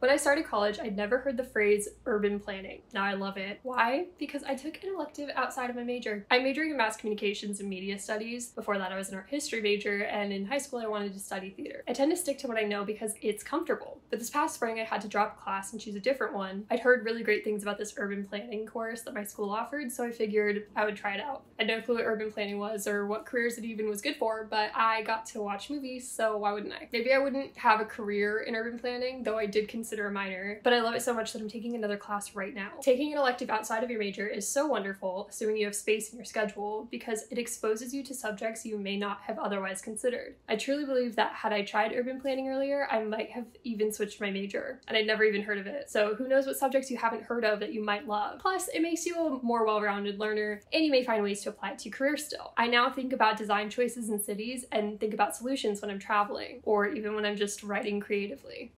When I started college, I'd never heard the phrase urban planning. Now I love it. Why? Because I took an elective outside of my major. I'm majoring in Mass Communications and Media Studies. Before that, I was an art history major, and in high school, I wanted to study theater. I tend to stick to what I know because it's comfortable. But this past spring, I had to drop class and choose a different one. I'd heard really great things about this urban planning course that my school offered, so I figured I would try it out. I had no clue what urban planning was or what careers it even was good for, but I got to watch movies, so why wouldn't I? Maybe I wouldn't have a career in urban planning, though I did consider a minor, but I love it so much that I'm taking another class right now. Taking an elective outside of your major is so wonderful, assuming you have space in your schedule, because it exposes you to subjects you may not have otherwise considered. I truly believe that had I tried urban planning earlier, I might have even switched my major, and I'd never even heard of it. So who knows what subjects you haven't heard of that you might love. Plus, it makes you a more well-rounded learner, and you may find ways to apply it to your career still. I now think about design choices in cities and think about solutions when I'm traveling, or even when I'm just writing creatively.